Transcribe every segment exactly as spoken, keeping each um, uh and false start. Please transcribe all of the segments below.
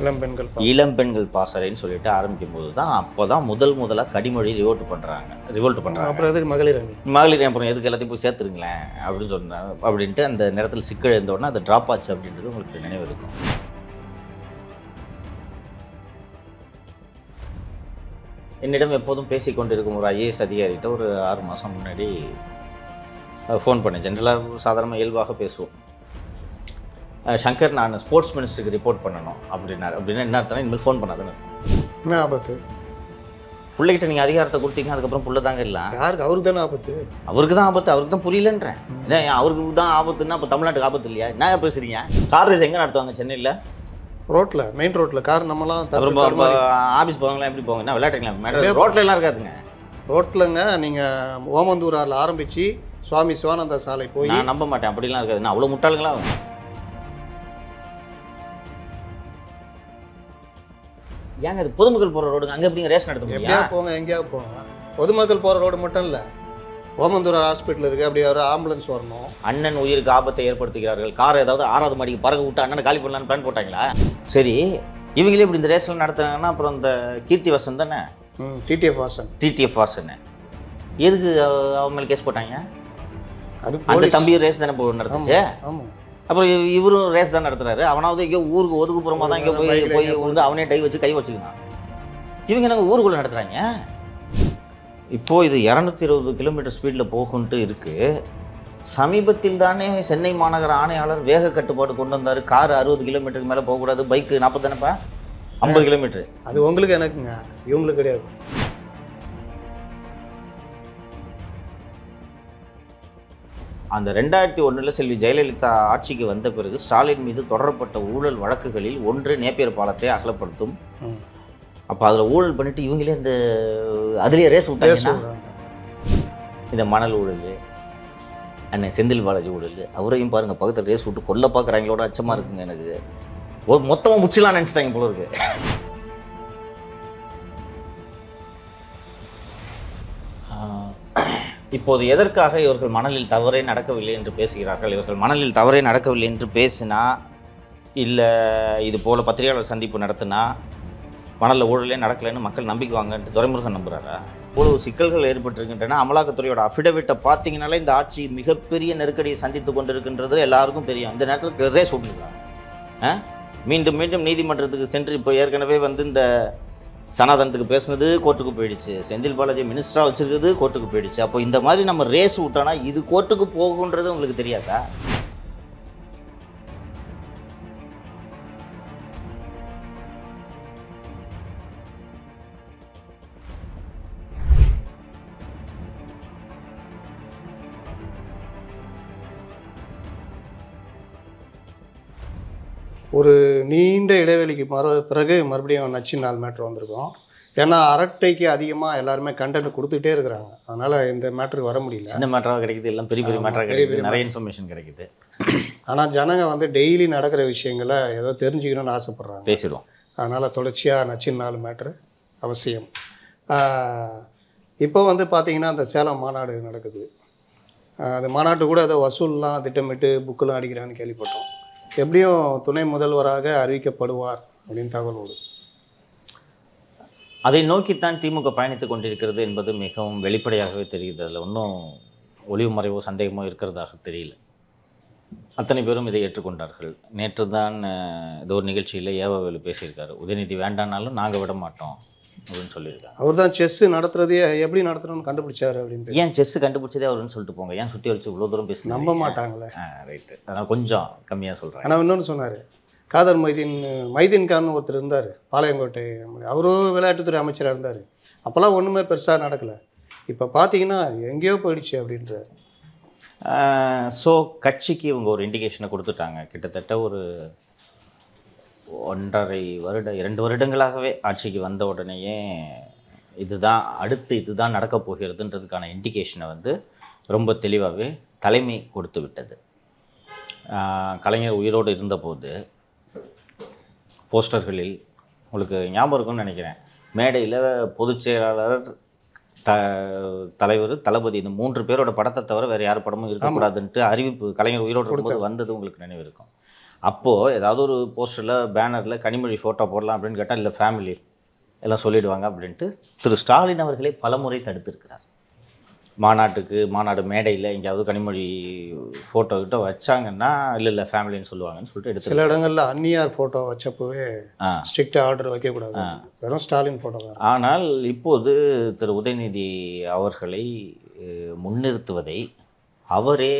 இளம் பெண்கள் பாசறைன்னு சொல்லிட்டு ஆரம்பிக்கும் போது தான் அப்போ தான் முதல் முதலாக கடிமொழி ரிவோல்ட் பண்ணுறாங்க ரிவோல்ட் பண்ணுறாங்க அப்புறம் அதுக்கு மகளிர் மகளிர் அப்புறம் எதுக்கு எல்லாத்தையும் போய் சேர்த்துருங்களேன் அப்படின்னு சொன்னாங்க. அப்படின்ட்டு அந்த நேரத்தில் சிக்கல் எழுந்தோடனே அது ட்ராப் ஆச்சு அப்படின்றது உங்களுக்கு நினைவு இருக்கும். என்னிடம் எப்போதும் பேசிக்கொண்டிருக்கும் ஒரு ஐஏஎஸ் அதிகாரிகிட்ட ஒரு ஆறு மாதம் முன்னாடி ஃபோன் பண்ணேன். ஜென்ரலாக சாதாரணமாக இயல்பாக பேசுவோம். சங்கர், நான் ஸ்போர்ட்ஸ் மினிஸ்டருக்கு ரிப்போர்ட் பண்ணணும் அப்படின்னாரு. அப்படின்னா என்ன அர்த்தம்னா இனிமேல் ஃபோன் பண்ணாதுன்னு. என்ன ஆபத்து? பிள்ளைகிட்ட நீங்கள் அதிகாரத்தை கொடுத்தீங்க, அதுக்கப்புறம் பிள்ளை தாங்க இல்லை. யாருக்கு? அவருக்கு தானே ஆபத்து. அவருக்கு தான் ஆபத்து. அவருக்கு தான் புரியலன்றேன். ஏன்னா அவருக்கு தான் ஆபத்துன்னா அப்போ தமிழ்நாட்டுக்கு ஆபத்து இல்லையா? என்ன பேசுகிறீங்க? கார் ரேஸ் எங்கே நடத்துவாங்க? சென்னையில் ரோட்டில், மெயின் ரோட்டில் கார் நம்மளாம் ஆஃபீஸ் போகிறவங்களாம் எப்படி போங்க? என்ன விளையாட்டுங்களா? மேடம், ரோட்டில் எல்லாம் இருக்காதுங்க. ரோட்டில்ங்க நீங்கள் ஓமந்தூராரில் ஆரம்பித்து சுவாமி சிவானந்தா சாலை போய் நான் நம்ப மாட்டேன் அப்படிலாம் இருக்காது. நான் அவ்வளோ முட்டாளுங்களா? ஏங்க அது பொதுமக்கள் போகிற ரோடுங்க, அங்கே எப்படிங்க ரேஷன் எடுத்து எப்படியா போங்க? எங்கேயாவது போங்க. பொதுமக்கள் போகிற ரோடு மட்டும் இல்லை, ஓமந்தூரா ஹாஸ்பிட்டல் இருக்குது, அப்படி ஒரு ஆம்புலன்ஸ் வரணும். அண்ணன் உயிருக்கு ஆபத்தை ஏற்படுத்துகிறார்கள். காரை ஏதாவது ஆறாவது மாடிக்கு பறக்க விட்டு அண்ணனை காலி பண்ணலான்னு பிளான் போட்டாங்களா? சரி, இவங்களே இப்படி இந்த ரேஷன் நடத்துனாங்கன்னா அப்புறம் இந்த கீர்த்தி வாசன் தானே, டிடிஎஃப் வாசன், டிடிஎஃப் வாசன் எதுக்கு அவங்க மேலே கேஸ் போட்டாங்க? அந்த தம்பியும் ரேஸ் தானே போய் நடந்துச்சு. அப்புறம் இவரும் ரேஸ் தான் நடத்துறாரு. அவனாவது எங்கேயோ ஊருக்கு ஒதுக்குப்புறமா தான் இங்கே போய் போய் வந்து அவனே டை வச்சு கை வச்சுக்கினான். இவங்க நாங்கள் ஊருக்குள்ளே நடத்துகிறாங்க. இப்போது இது இரநூத்தி இருபது கிலோமீட்டர் ஸ்பீடில் போகுன்ட்டு இருக்குது. சமீபத்தில் தானே சென்னை மாநகர ஆணையாளர் வேக கட்டுப்பாடு கொண்டு வந்தார். கார் அறுபது கிலோமீட்டருக்கு மேலே போகக்கூடாது, பைக்கு நாற்பது தானேப்பா, ஐம்பது கிலோமீட்டர். அது உங்களுக்கு எனக்குங்க, இவங்களுக்கு கிடையாது. அந்த ரெண்டாயிரத்தி ஒன்றில் செல்வி ஜெயலலிதா ஆட்சிக்கு வந்த பிறகு ஸ்டாலின் மீது தொடரப்பட்ட ஊழல் வழக்குகளில் ஒன்று நேப்பியர் பாலத்தை அகலப்படுத்தும். அப்போ அதில் ஊழல் பண்ணிவிட்டு இவங்களே இந்த அதிலே ரேஸ் விட்டாங்க. இந்த மணல் ஊழல், அண்ணன் செந்தில் பாலாஜி ஊழல், அவரையும் பாருங்கள் பக்கத்தில் ரேஸ் விட்டு கொல்ல பார்க்குறாங்களோட அச்சமாக இருக்குங்க எனக்கு. மொத்தமாக முச்சிலாம் நினச்சிட்டாங்க போல இருக்கு. இப்போது எதற்காக இவர்கள் மணலில் தவறே நடக்கவில்லை என்று பேசுகிறார்கள்? இவர்கள் மணலில் தவறே நடக்கவில்லை என்று பேசினா, இல்லை இது போல் பத்திரிகையாளர் சந்திப்பு நடத்தினா மணலில் ஊழலே நடக்கலைன்னு மக்கள் நம்பிக்குவாங்கன்ட்டு துரைமுருகன் நம்புகிறாரா? இவ்வளவு சிக்கல்கள் ஏற்பட்டிருக்கின்றன. அமலாக்கத்துறையோட அஃபிடவிட்டை பார்த்தீங்கன்னாலே இந்த ஆட்சி மிகப்பெரிய நெருக்கடியை சந்தித்து கொண்டிருக்கின்றது எல்லாருக்கும் தெரியும். இந்த நேரத்தில் தெரே சொல்லிடுறாங்க. மீண்டும் மீண்டும் நீதிமன்றத்துக்கு சென்று இப்போ ஏற்கனவே வந்து இந்த சனாதனத்துக்கு பேசுனது கோர்ட்டுக்கு போயிடுச்சு, செந்தில் பாலாஜி மினிஸ்டராக வச்சுருக்குது கோர்ட்டுக்கு போயிடுச்சு. அப்போ இந்த மாதிரி நம்ம ரேஸ் விட்டோன்னா இது கோர்ட்டுக்கு போகுன்றது உங்களுக்கு தெரியாதா? ஒரு நீண்ட இடைவெளிக்கு மறு பிறகு மறுபடியும் நச்சு நாலு மேட்ரு வந்திருக்கோம். ஏன்னா அரட்டைக்கு அதிகமாக எல்லாருமே கண்டென்ட் கொடுத்துக்கிட்டே இருக்கிறாங்க. அதனால் இந்த மேட்ருக்கு வர முடியல. சின்ன மேட்டராக கிடைக்குது, எல்லாம் பெரிய பெரிய மேட்டராக கிடைக்குது, நிறைய இன்ஃபர்மேஷன் கிடைக்குது. ஆனால் ஜனங்க வந்து டெய்லி நடக்கிற விஷயங்களை ஏதோ தெரிஞ்சுக்கணும்னு ஆசைப்பட்றாங்க, பேசிடுவோம். அதனால் தொடர்ச்சியாக நச்சு நாலு மேட்ரு அவசியம். இப்போ வந்து பார்த்திங்கன்னா அந்த சேலம் மாநாடு நடக்குது. அந்த மாநாட்டு கூட ஏதோ வசூல்லாம் திட்டமிட்டு புக்கெலாம் அடிக்கிறான்னு கேள்விப்பட்டோம். எப்படியும் துணை முதல்வராக அறிவிக்கப்படுவார் அப்படின்னு தகவலோடு அதை நோக்கித்தான் திமுக பயணித்து கொண்டிருக்கிறது என்பது மிகவும் வெளிப்படையாகவே தெரியுது. அதில் ஒன்றும் ஒளிவு மறைவோ சந்தேகமோ இருக்கிறதாக தெரியல. அத்தனை பேரும் இதை ஏற்றுக்கொண்டார்கள். நேற்று தான் ஏதோ ஒரு நிகழ்ச்சியில் ஏவாவேலு பேசியிருக்காரு, உதயநிதி வேண்டானாலும் நாங்கள் விட மாட்டோம் அப்படின்னு சொல்லியிருக்காங்க. அவர் தான் செஸ் நடத்துறதே எப்படி நடத்தணும்னு கண்டுபிடிச்சாரு அப்படின்னு. ஏன் செஸ் கண்டுபிடிச்சதே அவருன்னு சொல்லிட்டு போங்க, ஏன் சுற்றி வச்சு இவ்வளோ தூரம் பேசி நம்ப மாட்டாங்களே? ரைட்டு, அதனால் கொஞ்சம் கம்மியாக சொல்கிறேன். ஆனால் இன்னொன்று சொன்னார் காதர் மைதீன், மைதீன் கான் ஒருத்தர் இருந்தார் பாளையங்கோட்டை, அவரும் விளையாட்டுத்துறை அமைச்சராக இருந்தார். அப்போல்லாம் ஒன்றுமே பெருசாக நடக்கலை, இப்போ பார்த்தீங்கன்னா எங்கேயோ போயிடுச்சு அப்படின்றார். ஸோ கட்சிக்கு இவங்க ஒரு இண்டிகேஷனை கொடுத்துட்டாங்க. கிட்டத்தட்ட ஒரு ஒன்றரை வருட இரண்டு வருடங்களாகவே ஆட்சிக்கு வந்த உடனேயே இதுதான் அடுத்து இதுதான் நடக்கப் போகிறதுன்றதுக்கான இண்டிகேஷனை வந்து ரொம்ப தெளிவாகவே தலைமை கொடுத்து விட்டது. கலைஞர் உயிரோடு இருந்தபோது போஸ்டர்களில் உங்களுக்கு ஞாபகம் இருக்கும்னு நினைக்கிறேன், மேடையில் பொதுச் செயலாளர் த தலைவர் தளபதி இந்த மூன்று பேரோட படத்தை தவிர வேறு யார் படமும் இருக்கக்கூடாதுன்ட்டு அறிவிப்பு கலைஞர் உயிரோடு இருக்கும்போது வந்தது உங்களுக்கு நினைவு இருக்கும். அப்போ ஏதாவது ஒரு போஸ்டர்ல பேனர்ல கனிமொழி போட்டோ போடலாம் அப்படினு கேட்டா இல்ல ஃபேமிலி எல்லாம் சொல்லிடுவாங்க அப்படினு திரு ஸ்டாலின் அவர்களே பலமுறை தடுத்திருக்கிறார். மாநாட்டுக்கு மாநாடு மேடையில் எங்கேயாவது கனிமொழி ஃபோட்டோ கிட்ட வச்சாங்கன்னா இல்லை இல்லை ஃபேமிலின்னு சொல்லுவாங்கன்னு சொல்லிட்டு எடுத்து சில இடங்களில் அன்னியார் ஃபோட்டோ வச்சப்போவே ஸ்ட்ரிக்டாக ஆர்டர் வைக்கக்கூடாது, வெறும் ஸ்டாலின் ஃபோட்டோ தான். ஆனால் இப்போது திரு உதயநிதி அவர்களை முன்னிறுத்துவதை அவரே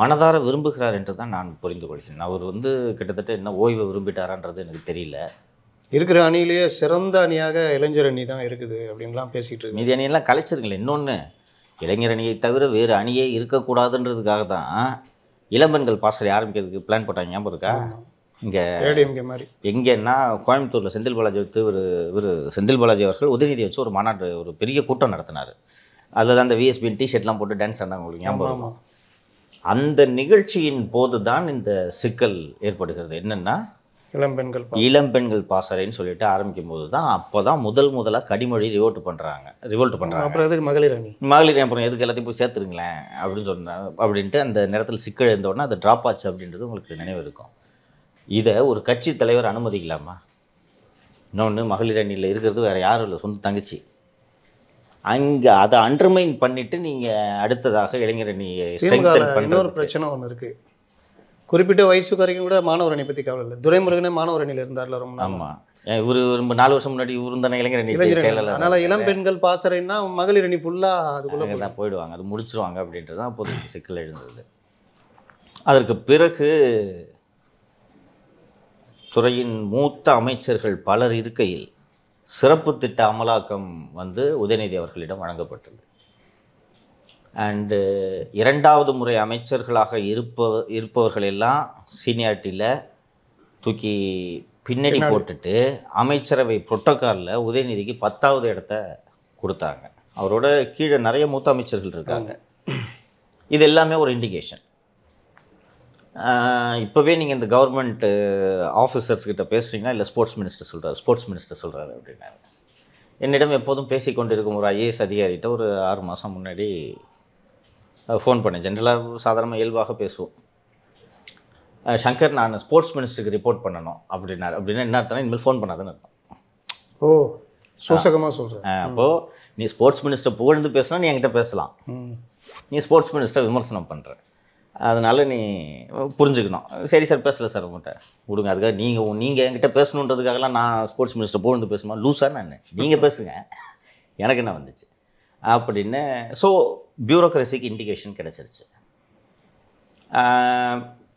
மனதார விரும்புகிறார் என்று தான் நான் புரிந்து கொள்கிறேன். அவர் வந்து கிட்டத்தட்ட என்ன ஓய்வை விரும்பிட்டாரான்றது எனக்கு தெரியல. இருக்கிற அணியிலேயே சிறந்த அணியாக இளைஞர் அணி தான் இருக்குது அப்படின்லாம் பேசிகிட்டு இருக்கு. மீதி அணியெல்லாம் கலைச்சிருங்களே. இன்னொன்று, இளைஞர் அணியை தவிர வேறு அணியே இருக்கக்கூடாதுன்றதுக்காக தான் இளம்பெண்கள் பாசறை ஆரம்பிக்கிறதுக்கு பிளான் போட்டாங்க. ஞாபகம் இருக்கா? இங்கே ஏடிஎம்கே மாதிரி எங்கன்னா கோயம்புத்தூரில் செந்தில் பாலாஜி வைத்து ஒரு ஒரு செந்தில் பாலாஜி அவர்கள் உதயநிதியை வச்சு ஒரு மாநாடு ஒரு பெரிய கூட்டம் நடத்தினார். அதில் தான் அந்த விஎஸ்பின் டிஷர்ட்லாம் போட்டு டான்ஸ் ஆனாங்க. உங்களுக்கு ஞாபகம்? அந்த நிகழ்ச்சியின் போது தான் இந்த சிக்கல் ஏற்படுகிறது. என்னென்னா இளம்பெண்கள் இளம்பெண்கள் பாசறைன்னு சொல்லிட்டு ஆரம்பிக்கும் போது தான் அப்போ தான் முதல் முதலாக கனிமொழி ரிவோல்ட் பண்ணுறாங்க ரிவோல்ட் பண்ணுறாங்க அப்புறம் எதுக்கு மகளிர் அணி மகளிர் அணி அப்புறம் எதுக்கு எல்லாத்தையும் போய் சேர்த்துருங்களேன் அப்படின்னு சொன்னாங்க. அப்படின்ட்டு அந்த நேரத்தில் சிக்கல் எழுந்தோடனே அது ட்ராப் ஆச்சு அப்படின்றது உங்களுக்கு நினைவு இருக்கும். இதை ஒரு கட்சி தலைவர் அனுமதிக்கலாமா? இன்னொன்று, மகளிர் அணியில் இருக்கிறது வேறு யாரும் இல்லை, சொந்த தங்கச்சி. அங்கே அதை அண்டர்மைன் பண்ணிவிட்டு நீங்கள் அடுத்ததாக இளைஞர் அணியை ஸ்ட்ரெங்தன் பண்ணுற ஒரு பிரச்சனை ஒன்று இருக்குது. குறிப்பிட்ட வயசுக்கு வரைக்கும் கூட மாணவர் அணி பற்றி கவலை இல்லை. துரைமுருகனே மாணவர் அணியில் இருந்தார்ல ரொம்ப. ஆமாம், இவர் ரொம்ப நாலு வருஷம் முன்னாடி இவர் இருந்தானே இளைஞர் அணி செயலாளர். அதனால் இளம்பெண்கள் பாசறைன்னா மகளிர் அணி ஃபுல்லாக அதுக்குள்ளே தான் போயிடுவாங்க, அது முடிச்சிருவாங்க அப்படின்றது தான் அப்போது சிக்கல் எழுந்தது. அதற்கு பிறகு துறையின் மூத்த அமைச்சர்கள் பலர் இருக்கையில் சிறப்பு திட்ட அமலாக்கம் வந்து உதயநிதி அவர்களிடம் வழங்கப்பட்டது. அண்டு இரண்டாவது முறை அமைச்சர்களாக இருப்ப இருப்பவர்களெல்லாம் சீனியாரிட்டியில் தூக்கி பின்னாடி போட்டுட்டு அமைச்சரவை புரோட்டோக்காலில் உதயநிதிக்கு பத்தாவது இடத்த கொடுத்தாங்க. அவரோட கீழே நிறைய மூத்த அமைச்சர்கள் இருக்காங்க. இது எல்லாமே ஒரு இண்டிகேஷன். இப்போவே நீங்கள் இந்த கவர்மெண்ட் ஆஃபீஸர்ஸ்கிட்ட பேசுகிறீங்கன்னா இல்லை ஸ்போர்ட்ஸ் மினிஸ்டர் சொல்கிறார் ஸ்போர்ட்ஸ் மினிஸ்டர் சொல்கிறாரு அப்படின்னாங்க. என்னிடம் எப்போதும் பேசிக்கொண்டு இருக்கும் ஒரு ஐஏஎஸ் அதிகாரிகிட்ட ஒரு ஆறு மாதம் முன்னாடி ஃபோன் பண்ணேன். ஜென்ரலாக சாதாரணமாக இயல்பாக பேசுவோம். சங்கர், நான் ஸ்போர்ட்ஸ் மினிஸ்டருக்கு ரிப்போர்ட் பண்ணணும் அப்படின்னாரு. அப்படின்னா என்ன அர்த்தம்னா இனிமேல் ஃபோன் பண்ணாதுன்னு அர்த்தம். ஓ, சூசகமாக சொல்கிறேன். அப்போது நீ ஸ்போர்ட்ஸ் மினிஸ்டர் புகழ்ந்து பேசுனா நீ என்கிட்ட பேசலாம், நீ ஸ்போர்ட்ஸ் மினிஸ்டரை விமர்சனம் பண்ணுற, அதனால் நீ புரிஞ்சுக்கணும். சரி சார், பேசலை சார் உங்கள்கிட்ட விடுங்க. அதுக்காக நீங்கள் நீங்கள் என்கிட்ட பேசணுன்றதுக்காகலாம் நான் ஸ்போர்ட்ஸ் மினிஸ்டர் போகணுன்னு பேசுமா? லூஸாக நான் நீங்கள் பேசுங்க, எனக்கு என்ன வந்துச்சு அப்படின்னு. ஸோ பியூரோக்ரஸிக்கு இண்டிகேஷன் கிடச்சிருச்சு.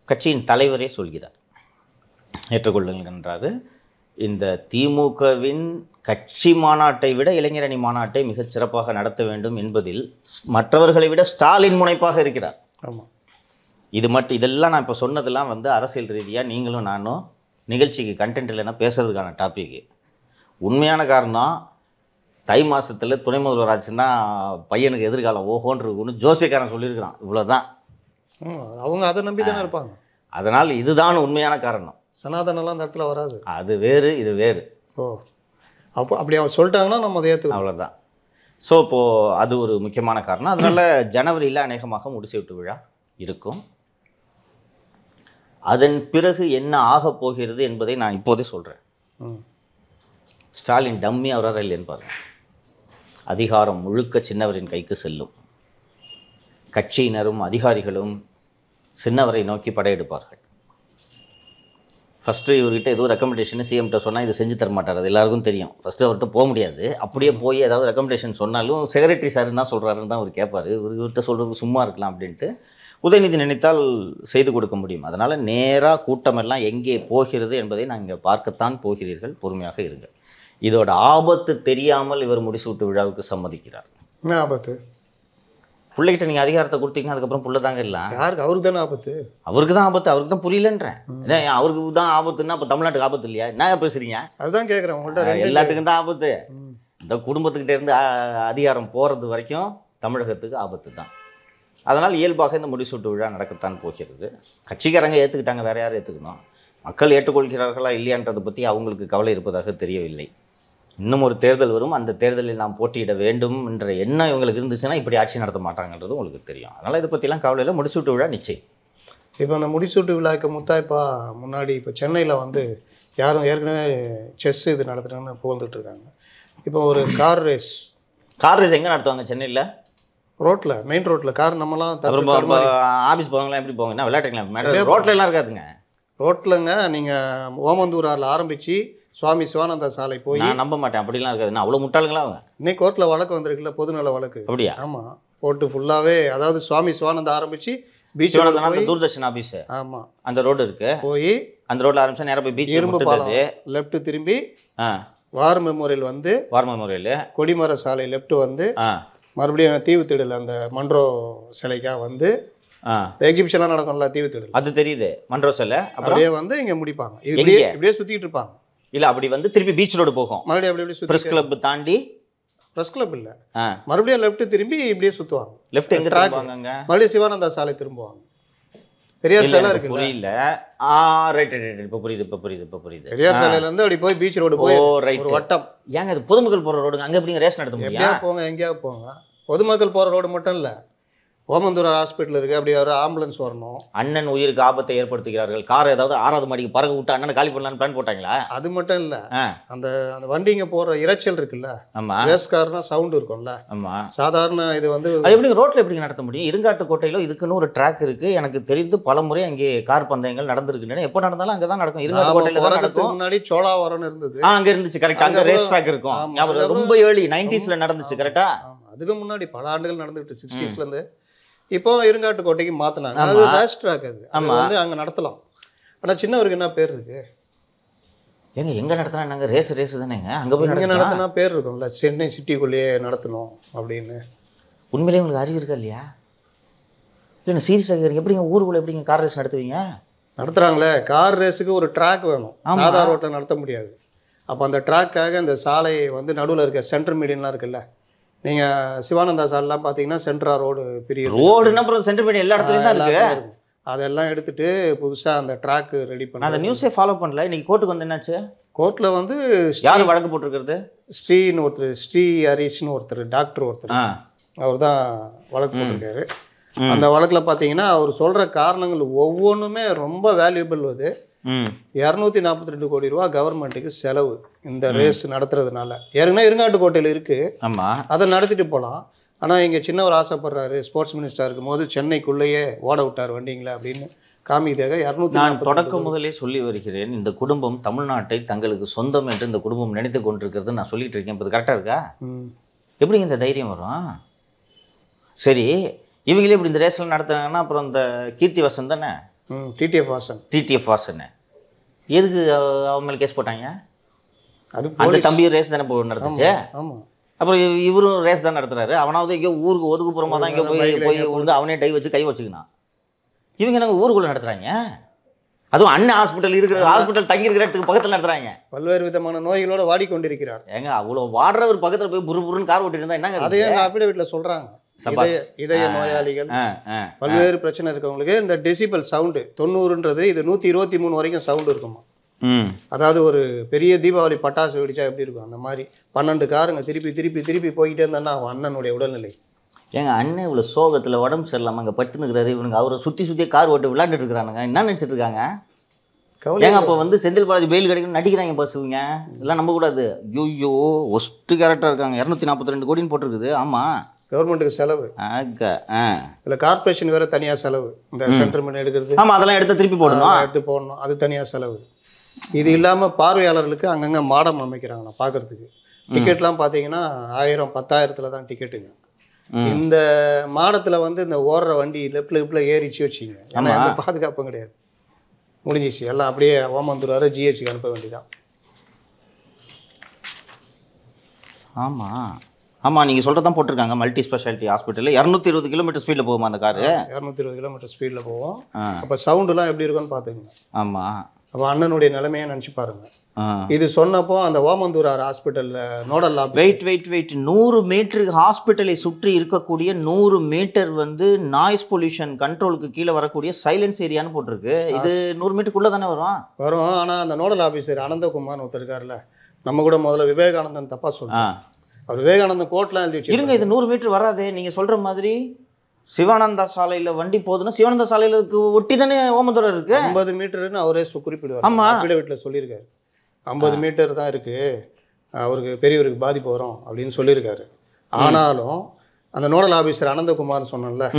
கட்சியின் தலைவரே சொல்கிறார், ஏற்றுக்கொள்ளுங்கன்றாரு, இந்த திமுகவின் கட்சி மாநாட்டை விட இளைஞரணி மாநாட்டை மிகச் சிறப்பாக நடத்த வேண்டும் என்பதில் மற்றவர்களை விட ஸ்டாலின் முனைப்பாக இருக்கிறார். ஆமாம், இது மட்டும் இதெல்லாம் நான் இப்போ சொன்னதெல்லாம் வந்து அரசியல் ரீதியாக நீங்களும் நானும் நிகழ்ச்சிக்கு கண்டென்ட் இல்லைன்னா பேசுகிறதுக்கான டாப்பிக்கு. உண்மையான காரணம், தை மாதத்தில் துணை முதல்வர் ஆச்சுன்னா பையனுக்கு எதிர்காலம் ஓஹோன்னு இருக்குன்னு ஜோசியக்காரன் சொல்லியிருக்கிறான். இவ்வளோதான், அவங்க அதை நம்பி தானே இருப்பாங்க. அதனால் இதுதான் உண்மையான காரணம். சனாதனெல்லாம் அந்த இடத்துல வராது, அது வேறு இது வேறு. ஓ, அப்போ அப்படி அவங்க சொல்லிட்டாங்கன்னா நம்ம அதை ஏற்றுக்கணும், அவ்வளோதான். ஸோ இப்போது அது ஒரு முக்கியமான காரணம். அதனால் ஜனவரியில் அநேகமாக முடிச்சு விட்டு விழா இருக்கும். அதன் பிறகு என்ன ஆக போகிறது என்பதை நான் இப்போதே சொல்கிறேன். ஸ்டாலின் டம்மி அவராக இல்லைன்னு பாருங்கள். அதிகாரம் முழுக்க சின்னவரின் கைக்கு செல்லும். கட்சியினரும் அதிகாரிகளும் சின்னவரை நோக்கி படையெடுப்பார்கள். ஃபஸ்ட்டு இவர்கிட்ட ஏதோ ரெக்கமெண்டேஷன் சிஎம்கிட்ட சொன்னால் இது செஞ்சு தரமாட்டார், அது எல்லாருக்கும் தெரியும். ஃபஸ்ட்டு அவர்கிட்ட போக முடியாது. அப்படியே போய் ஏதாவது ரெக்கமெண்டேஷன் சொன்னாலும் செக்ரட்டரி சார் என்ன சொல்கிறாருன்னு தான் அவர் கேட்பார். இவர் இவர்கிட்ட சொல்கிறதுக்கு சும்மா இருக்கலாம் அப்படின்ட்டு உதயநிதி நினைத்தால் செய்து கொடுக்க முடியும். அதனால் நேராக கூட்டமெல்லாம் எங்கே போகிறது என்பதை நாங்கள் பார்க்கத்தான் போகிறீர்கள், பொறுமையாக இருங்கள். இதோட ஆபத்து தெரியாமல் இவர் முடிசூட்டு விழாவுக்கு சம்மதிக்கிறார். என்ன ஆபத்து? பிள்ளைகிட்ட நீங்கள் அதிகாரத்தை கொடுத்தீங்கன்னா அதுக்கப்புறம் பிள்ளை தாங்க இல்லை. யாருக்கு? அவருக்கு தானே ஆபத்து. அவருக்கு தான் ஆபத்து. அவருக்கு தான் புரியலன்றேன். அவருக்கு தான் ஆபத்துன்னா இப்போ தமிழ்நாட்டுக்கு ஆபத்து இல்லையா? என்ன பேசுகிறீங்க? அதுதான் கேட்குறேன் உங்கள்கிட்ட. எல்லாத்துக்கும் தான் ஆபத்து. இந்த குடும்பத்துக்கிட்டே இருந்து அதிகாரம் போகிறது வரைக்கும் தமிழகத்துக்கு ஆபத்து தான். அதனால் இயல்பாக இந்த முடிசூட்டு விழா நடக்கத்தான் போகிறது. கட்சிக்காரங்க ஏற்றுக்கிட்டாங்க, வேறு யார் ஏற்றுக்கணும்? மக்கள் ஏற்றுக்கொள்கிறார்களா இல்லையான்றதை பற்றி அவங்களுக்கு கவலை இருப்பதாக தெரியவில்லை. இன்னும் ஒரு தேர்தல் வரும், அந்த தேர்தலில் நாம் போட்டியிட வேண்டும் என்ற எண்ணம் இவங்களுக்கு இருந்துச்சுன்னா இப்படி ஆட்சி நடத்த மாட்டாங்கன்றது உங்களுக்கு தெரியும். அதனால் இதை பற்றிலாம் கவலையில் முடிசூட்டு விழா நிச்சயம். இப்போ அந்த முடிசூட்டு விழாக்கு முத்தாய்ப்பா முன்னாடி இப்போ சென்னையில் வந்து யாரும் ஏற்கனவே செஸ் இது நடத்துகிறாங்கன்னு புகழ்ந்துட்டு இருக்காங்க. இப்போ ஒரு கார் ரேஸ் கார் ரேஸ் எங்கே நடத்துவாங்க? சென்னையில் ரோட்டில் மெயின் ரோட்டில் கார் நம்மலாம் ஆஃபீஸ் போகிறவங்களாம் எப்படி போங்க? என்ன விளையாட்டுங்களா? ரோட்லலாம் இருக்காதுங்க. ரோட்டில்ங்க நீங்கள் ஓமந்தூராரில் ஆரம்பித்து சுவாமி சிவானந்தா சாலை போய் நம்ப மாட்டேன் அப்படிலாம் இருக்காது. அவ்வளோ முட்டாளுங்களா அவங்க? இன்னைக்கு கோர்ட்டில் வழக்கு வந்திருக்குல்ல, பொதுநல வழக்கு. அப்படியா? ஆமாம், போட்டு ஃபுல்லாகவே அதாவது சுவாமி சிவானந்தா ஆரம்பித்து பீச் வந்து தூர்தர்ஷன் ஆஃபீஸு. ஆமாம், அந்த ரோடு இருக்குது. போய் அந்த ரோட்டில் ஆரம்பிச்சா நேரம் போய் பீச் இரும்பு பாலது லெஃப்ட்டு திரும்பி வார் மெமோரியல் வந்து வார் மெமோரியல் கொடிமர சாலை லெஃப்ட்டு வந்து மறுபடியும் தீவு திடல் அந்த மன்றோ சிலைக்காக வந்து எக்ஸிபிஷன்லாம் நடக்கும்ல தீவு திடல், அது தெரியுது மன்றோ சிலை. அப்படியே வந்து இங்கே முடிப்பாங்க. இது இப்படியே சுற்றிக்கிட்டு இருப்பாங்க. இல்லை அப்படி வந்து திருப்பி பீச் ரோடு போகும். மறுபடியும் அப்படி அப்படி ப்ரெஸ் கிளப் தாண்டி ப்ரெஸ் கிளப் இல்லை மறுபடியும் லெஃப்ட்டு திரும்பி இப்படியே சுற்றுவாங்க. லெஃப்ட் எங்கே திரும்புவாங்க? மறுபடியும் சிவானந்தா சாலை திரும்புவாங்க. பெரியார் சாலை இருக்கு. புரியல. ஆ ரைட் ரைட் இப்போ புரியுது இப்போ புரியுது இப்போ புரியுது பெரியார் சாலையிலேருந்து அப்படி போய் பீச் ரோடு போய் ஒரு வட்டம். ஏங்க அது பொதுமக்கள் போகிற ரோடுங்க, அங்கே எப்படிங்க ரேஸ் நடத்த முடியும்? எங்கேயா போங்க எங்கேயாவது போங்க. பொதுமக்கள் போகிற ரோடு மட்டும் இல்லை, ஓமந்தூர் ஹாஸ்பிட்டல் இருக்குது, அப்படி ஒரு ஆம்புலன்ஸ் வரணும். அண்ணன் உயிருக்கு ஆபத்தை ஏற்படுத்துகிறார்கள், காரை ஏதாவது ஆறாவது மாடிக்கு பறக்க விட்டு அண்ணன் காலி பண்ணலான்னு பிளான் போட்டாங்களா? அது மட்டும் இல்லை, அந்த அந்த வண்டிங்க போகிற இறைச்சல் இருக்குல்ல, ரேஸ் கார்னா சவுண்டு இருக்கும்ல. ஆமாம், சாதாரண இது வந்து அது எப்படிங்க ரோட்டில் எப்படி நடத்த முடியும்? இருங்காட்டுக்கோட்டையில் இதுக்குன்னு ஒரு ட்ராக் இருக்குது. எனக்கு தெரிந்து பல முறை அங்கே கார் பந்தயங்கள் நடந்திருக்கு. எப்போ நடந்தாலும் அங்கே தான் நடக்கும். இருங்காட்டுக்கோட்டையில் தான் நடக்கும். முன்னாடி சோழாவரம்னு இருந்தது, அங்கே இருந்துச்சு. கரெக்டாக அங்கே ரேஸ் ட்ராக் இருக்கும். ரொம்ப ஏர்லி நைன்டீஸில் நடந்துச்சு. கரெக்டாக அதுக்கு முன்னாடி பல ஆண்டுகள் நடந்துகிட்டு சிக்ஸ்டீஸ்லேருந்து இப்போ இருங்காட்டுக்கோட்டைக்கு மாற்றினாங்க. அது ரேஸ் ட்ராக். அது ஆமாம், வந்து அங்கே நடத்தலாம். ஆனால் சின்னவருக்கு என்ன பேர் இருக்குது? எங்கே எங்கே நடத்தினா நாங்கள் ரேஸ் ரேஸு தானேங்க. அங்கே போய் எங்கே நடத்தினா பேர் இருக்கும்ல, சென்னை சிட்டிக்குள்ளேயே நடத்தணும் அப்படின்னு. உண்மையிலேயே உங்களுக்கு அறிவு இருக்கா இல்லையா? இல்லை சீரியஸாக இருக்கு. எப்படிங்க ஊருக்குள்ளே எப்படிங்க கார் ரேஸ் நடத்துவீங்க? நடத்துகிறாங்களே கார் ரேஸுக்கு ஒரு ட்ராக் வேணும். சாதா ரோட்டில் நடத்த முடியாது. அப்போ அந்த ட்ராக்காக இந்த சாலை வந்து நடுவில் இருக்க சென்டர் மீடியன்லாம் இருக்குல்ல, நீங்கள் சிவானந்தா சாலைலாம் பார்த்தீங்கன்னா சென்ட்ரா ரோடு பெரிய ரோடுன்னா அப்புறம் சென்ட்ரு மீடியம் எல்லா இடத்துலையும் தான் இருக்குது. அதெல்லாம் எடுத்துகிட்டு புதுசாக அந்த ட்ராக்கு ரெடி பண்ண. அந்த நியூஸே ஃபாலோ பண்ணல. இன்றைக்கி கோர்ட்டுக்கு வந்து என்னாச்சு? கோர்ட்டில் வந்து யார் வழக்கு போட்டிருக்கிறது? ஸ்ரீன்னு ஒருத்தர், ஸ்ரீ ஹரீஷ்னு ஒருத்தர், டாக்டர் ஒருத்தர், அவர் தான் வழக்கு போட்டிருக்காரு. அந்த வழக்கில் பார்த்தீங்கன்னா அவர் சொல்கிற காரணங்கள் ஒவ்வொன்றுமே ரொம்ப வேல்யூபிள். அது இரநூத்தி நாற்பத்தி ரெண்டு கோடி ரூபா கவர்மெண்ட்டுக்கு செலவு இந்த ரேஸ் நடத்துறதுனால. ஏற்கனவே இருங்காட்டுக்கோட்டையில் இருக்குது. ஆமாம், அதை நடத்திட்டு போகலாம். ஆனால் இங்கே சின்னவர் ஆசைப்படுறாரு, ஸ்போர்ட்ஸ் மினிஸ்டராக இருக்கும்போது சென்னைக்குள்ளேயே ஓட விட்டார் வண்டிங்களே அப்படின்னு காமிக்காக இரநூத்தி நான் தொடக்க முதலே சொல்லி வருகிறேன். இந்த குடும்பம் தமிழ்நாட்டை தங்களுக்கு சொந்தம் என்று இந்த குடும்பம் நினைத்து கொண்டிருக்கிறது நான் சொல்லிட்டு இருக்கேன். இப்போ கரெக்டாக இருக்கா? எப்படிங்க இந்த தைரியம் வரும்? சரி, இவங்களே இப்படி இந்த ரேஸ்லாம் நடத்துனாங்கன்னா அப்புறம் இந்த கீர்த்தி வாசன் தானே, டிடிஎஃப் வாசன், டிடிஎஃப் வாசன் எதுக்கு அவங்க கேஸ் போட்டாங்க? அது அந்த தம்பியும் ரேஸ் தானே போய் நடந்துச்சு. ஆமாம், அப்புறம் இவரும் ரேஸ் தான் நடத்துறாரு. அவனாவது எங்கேயோ ஊருக்கு ஒதுக்குப்புறமா தான் எங்கேயோ போய் போய் வந்து அவனே டை வச்சு கை வச்சுக்கினான். இவங்க நாங்கள் ஊருக்குள்ளே நடத்துகிறாங்க. அதுவும் அண்ணன் ஹாஸ்பிட்டல் இருக்கிற ஹாஸ்பிட்டல் தங்கியிருக்கிற இடத்துக்கு பக்கத்தில் நடத்துகிறாங்க. பல்வேறு விதமான நோய்களோட வாடிக்கொண்டிருக்கிறார். ஏங்க அவ்வளோ வாடுறவர் பக்கத்தில் போய் புரு புருன்னு கார் ஓட்டிட்டு இருந்தால் என்னங்க? அதே எங்கள் அஃபிடேவிட்டில் சொல்கிறாங்க. இதய நோயாளிகள் பல்வேறு பிரச்சனை இருக்கவங்களுக்கு இந்த டெசிபல் சவுண்டு தொண்ணூறுன்றது இது நூற்றி இருபத்தி மூணு வரைக்கும் சவுண்டு இருக்குமா. அதாவது ஒரு பெரிய தீபாவளி பட்டாசு வெடிச்சா எப்படி இருக்கும் அந்த மாதிரி பன்னெண்டு காருங்க திருப்பி திருப்பி திருப்பி போய்கிட்டே இருந்தான்னா அவன் அண்ணனுடைய உடல்நிலை. ஏங்க அண்ணன் இவ்வளோ சோகத்தில் உடம்பு சரியில்லாமல் அங்கே பட்டுனுக்கிறாரு. இவனுங்க அவரை சுற்றி சுற்றி கார் ஓட்டு விளையாண்டுட்டு இருக்கிறானுங்க. என்ன நினச்சிட்டு இருக்காங்க? ஏங்க அப்போ வந்து செந்தில் பாலாஜி பெயில் கிடைக்குன்னு நடிக்கிறாங்க பசுங்க. இதெல்லாம் நம்பக்கூடாது. ஐயோ ஒஸ்ட்டு கேரக்டராக இருக்காங்க. இரநூத்தி நாற்பத்தி ரெண்டு கோடின்னு போட்டிருக்குது. ஆமாம், கவர்மெண்ட்டுக்கு செலவு. இல்லை கார்பரேஷன் வேறு தனியாக செலவு. இந்த சென்டர் மீன் எடுக்கிறது. ஆமாம், அதெல்லாம் எடுத்து திருப்பி போடணும், எடுத்து போடணும், அது தனியாக செலவு. இது இல்லாமல் பார்வையாளர்களுக்கு அங்கங்கே மாடம் அமைக்கிறாங்களா பார்க்குறதுக்கு. டிக்கெட்லாம் பார்த்தீங்கன்னா ஆயிரம் பத்தாயிரத்தில் தான் டிக்கெட்டுங்க. இந்த மாடத்தில் வந்து இந்த ஓடுற வண்டி லெஃப்டில் லெஃப்டில் ஏறிச்சு வச்சுங்க. ஆனால் எந்த பாதுகாப்பும் கிடையாது. முடிஞ்சிச்சு எல்லாம். அப்படியே ஓமந்தூர் ஜிஹெச்சுக்கு அனுப்ப வேண்டிதான். ஆமாம் ஆமாம், நீங்கள் சொல்கிறது தான் போட்டிருக்காங்க. மல்டி ஸ்பெஷாலிட்டி ஹாஸ்பிட்டலில் இரநூத்தி இருபது கிலோமீட்டர் ஸ்பீடில் போகுமா அந்த காரு? இரநூத்தி இருபது கிலோமீட்டர் ஸ்பீடில் போவோம். அப்போ சவுண்டுலாம் எப்படி இருக்குன்னு பார்த்துங்க. ஆமாம், அப்போ அண்ணனுடைய நிலைமையை நினச்சி பாருங்கள். இது சொன்னப்போ அந்த ஓமந்தூரார் ஹாஸ்பிட்டலில் நோடல் வெயிட் வெயிட் வெயிட் நூறு மீட்டருக்கு ஹாஸ்பிட்டலை சுற்றி இருக்கக்கூடிய நூறு மீட்டர் வந்து நாய்ஸ் பொல்யூஷன் கண்ட்ரோலுக்கு கீழே வரக்கூடிய சைலன்ஸ் ஏரியான்னு போட்டிருக்கு. இது நூறு மீட்டருக்குள்ளே தானே வரும் வரும் ஆனால் அந்த நோடல் ஆஃபீஸர் அனந்தகுமார்னு ஒருத்தர் இருக்கார்ல, நம்ம கூட முதல்ல விவேகானந்தன் தப்பாக சொல்லுவோம். அவர் விவேகானந்தன் கோர்ட்லாம் எழுதி வச்சு இருங்க. இது நூறு மீட்டர் வராது. நீங்கள் சொல்கிற மாதிரி Sivananda Salayla, Vandi Podana, Sivananda Salayla, what did the Omador? Amber the meter and our Sukuripi. Ama, Solirga. Amber the meter, our period body poron, Abdin Solirga. Ana law, and the Nora Labis Rananda Kumar Sonala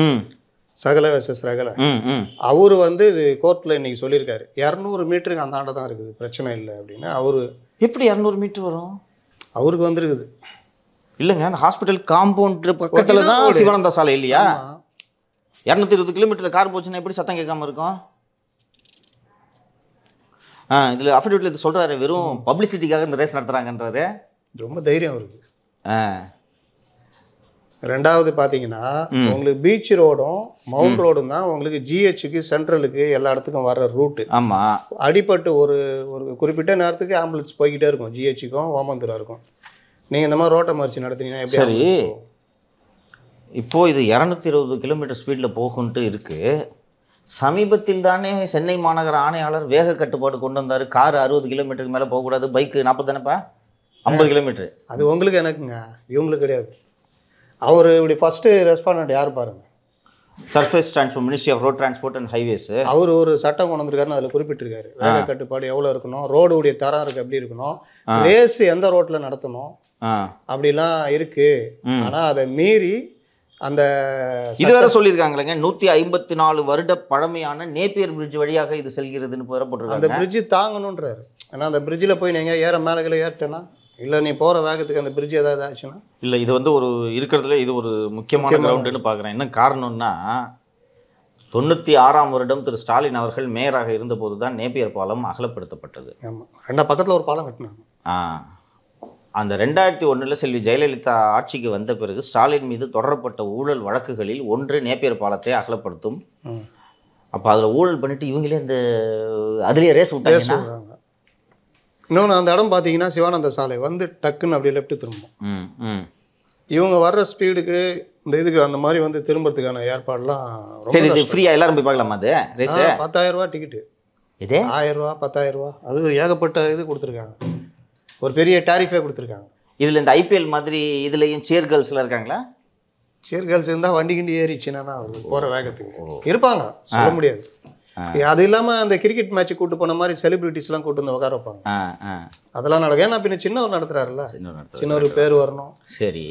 Sagala versus Ragala. Our one day the court line is Solirga. Yarnur meter and another Prachanil. Our Hipri Yarnur meter. Our Gondri. Hospital compound trip, Catalana, Sivananda Salalia. Yarnathi kilometer carbogen, every Satanga Camargo. After the soldier, a room, publicity, and the rest are drunk under there. Doma Dario. Renda the Patina, only beach road, Mount Road now, only G H Q Central, a Larthaka route. Ama Adipatu or Kuripitan Arthaka ambulance, Poidergo, G H Q, Wamandargo. You can't get a lot சரி. இப்போ இது two twenty kilometer speed. சமீபத்தில் தானே சென்னை மாநகர ஆணையாளர் வேக கட்டுப்பாடு கொண்டு வந்தாரு கார் அறுபது கிலோமீட்டர் க்கு மேல போக கூடாது பைக் நாற்பது தானப்பா ஐம்பது கிலோமீட்டர் அது உங்களுக்கு எனக்குங்க இவங்களுக்கு கிடையாது அவர் இப்படி ஃபர்ஸ்ட் ரெஸ்பான்ட் யார் பாருங்க surface transport ministry of road transport and highways அவர் ஒரு சட்டம் கொண்டு வந்திருக்காருன்னு அதுல குறிப்பிட்டிருக்காரு வேக கட்டுப்பாடு எவ்வளவு இருக்கணும் ரோட் உடைய தரம் இருக்கு எப்படி இருக்கணும் ரேஸ் எந்த ரோட்ல நடத்தணும் அப்படிலாம் இருக்கு ஆனா அதை மீறி அந்த இதுவரை சொல்லிருக்காங்கலங்க நூற்று ஐம்பத்து நான்கு வருட பழமையான நேப்பியர் bridge வழியாக இது செல்கிறதுன்னு போறப்பட்டிருக்காங்க அந்த bridge தாங்கணும்ன்றாரு ஆனா அந்த bridgeல போய் நீங்க ஏற மேலகளே ஏறட்டனா இல்ல நீ போற வேகத்துக்கு அந்த bridge ஏதாவது ஆச்சுனா இல்ல இது வந்து ஒரு இருக்குறதுல இது ஒரு முக்கியமான கிரவுண்ட்னு பார்க்கறேன் என்ன காரணம்னா தொண்ணூற்று ஆறாம் வருடம் திரு ஸ்டாலின் அவர்கள் மேயராக இருந்தபோது தான் நேப்பியர் பாலம் அகலப்படுத்தப்பட்டது ஆமா ரெண்டா பக்கத்துல ஒரு பாலம் கட்டினாங்க ஆ அந்த இரண்டாயிரத்து ஒன்று ல செல்வி ஜெயலலிதா ஆட்சிக்கு வந்த பிறகு ஸ்டாலின் மீது தொடரப்பட்ட ஊழல் வழக்குகளில் ஒன்று நேப்பியர் பாலத்தை அகலப்படுத்தும். அப்ப அதுல ஊழல் பண்ணிட்டு இவங்களே அந்த அதுலயே ரேஸ் விட்டாங்க. இன்னொரு அந்த இடம் பாத்தீங்கன்னா சிவானந்த சாலை வந்து டக்குன்னு அப்படியே லெஃப்ட் திரும்பும். இவங்க வர்ற ஸ்பீடுக்கு இந்த இதுக்கு அந்த மாதிரி வந்து திரும்பறதுக்கான ஏற்பாடுலாம் ரொம்ப சரி இது ஃப்ரீயா எல்லாரும் போய் பார்க்கலாமா அது ரேஸ் பத்தாயிரம் ரூபாய் டிக்கெட். இது ஆயிரம் ரூபாய் பத்தாயிரம் ரூபாய் அது ஏகப்பட்ட இது கொடுத்திருக்காங்க. ஒரு பெரிய டாரிஃபை கொடுத்திருக்காங்க. இதுல இந்த ஐபிஎல் மாதிரி இதுலயும் சேர் गर्ल्सலாம் இருக்காங்களா? சேர் गर्ल्स இருந்தா வண்டி கிண்டி ஏறிச்சினானா போற வேகத்துக்கு இருப்பாங்க சொல்ல முடியாது. அது இல்லாம அந்த கிரிக்கெட் மேட்ச் கூட்டி போன மாதிரி செலிபிரிட்டிஸ்லாம் கூட்டி வந்து உட்கார வைப்பாங்க. ஆ ஆ அதெல்லாம் நடக்க ஏன்னா பின்ன சின்னவர் நடத்துறாருல. சின்னவர் பேர் வரணும். சரி.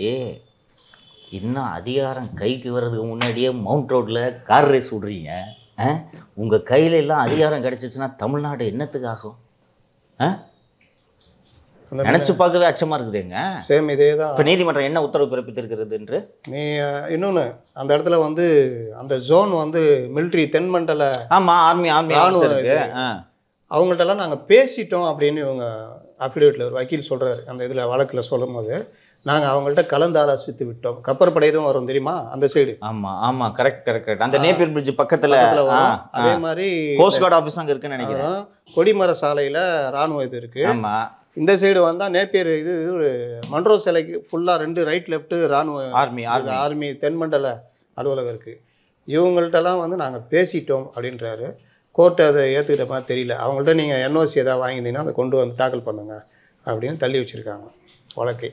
இன்னும் அதிகாரம் கைக்கு வரதுக்கு முன்னாடியே மவுண்ட் ரோட்ல கார் ரேஸ் ஓடுறீங்க. உங்க கையில எல்லாம் அதிகாரம் கிடைச்சிச்சுனா தமிழ்நாடு என்னத்துக்கு ஆகும்? ஆ நினைச்சு பார்க்கவே அச்சமா இருக்குறீங்க சேம் இதேதான் இப்ப நீதிமன்றம் என்ன உத்தரவு பிறப்பித்திருக்கிறது என்று நீ இன்னொன்னு அந்த இடத்துல வந்து அந்த ஜோன் வந்து military தென் மண்டல ஆமா ஆர்மி ஆர்மி இருக்கு அவங்கள்ட்ட எல்லாம் நாங்க பேசிட்டோம் அப்படினு இவங்க அஃபிடேட்ல ஒரு வக்கீல் சொல்றாரு அந்த இதுல வழக்குல சொல்லும்போது நாங்க அவங்கள்ட்ட கலந்தாலோசித்து விட்டோம் கப்பற்படை ஏதும் வரும் தெரியுமா அந்த சைடு ஆமா ஆமா கரெக்ட் கரெக்ட் அந்த நேப்பியர் bridge பக்கத்துல அதே மாதிரி கோஸ்ட் கார்டு ஆபீஸ் அங்க இருக்குன்னு நினைக்கிறேன் கொடிமர சாலையில ராணுவ இது இருக்கு ஆமா இந்த சைடு வந்தா நேப்பியர் இது மன்றோ சிலைக்கு ஃபுல்லா ரெண்டு ரைட் லெஃப்ட் ராணுவ ஆர்மி ஆர்மி தென்மண்டல அலுவலகம் இருக்கு இவங்கள்ட்ட எல்லாம் வந்து நாங்க பேசிட்டோம் அப்படின்றாரு கோர்ட் அதை ஏத்துக்கிட்ட மாதிரி தெரியல அவங்கள்ட்ட நீங்க என்ஓசி ஏதாவது வாங்கினீங்கன்னா அதை கொண்டு வந்து தாக்கல் பண்ணுங்க அப்படின்னு தள்ளி வச்சிருக்காங்க வழக்கை